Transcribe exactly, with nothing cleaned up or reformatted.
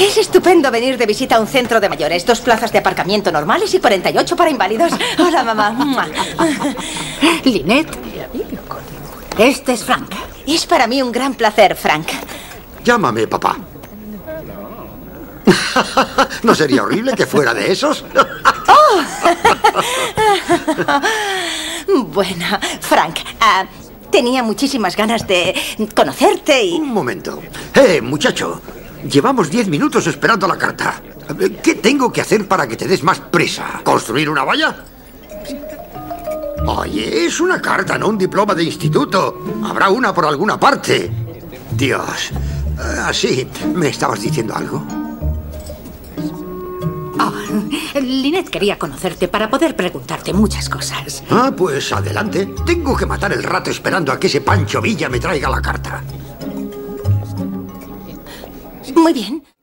Es estupendo venir de visita a un centro de mayores. Dos plazas de aparcamiento normales y cuarenta y ocho para inválidos. Hola, mamá. Lynette, este es Frank. Es para mí un gran placer, Frank. Llámame papá. ¿No sería horrible que fuera de esos? Oh. Bueno, Frank, uh, tenía muchísimas ganas de conocerte y... Un momento. Eh, muchacho, llevamos diez minutos esperando la carta. ¿Qué tengo que hacer para que te des más prisa? ¿Construir una valla? Oye, es una carta, no un diploma de instituto. Habrá una por alguna parte. Dios. Ah, sí, ¿me estabas diciendo algo? Oh, Lynette quería conocerte para poder preguntarte muchas cosas. Ah, pues adelante. Tengo que matar el rato esperando a que ese Pancho Villa me traiga la carta. Muy bien.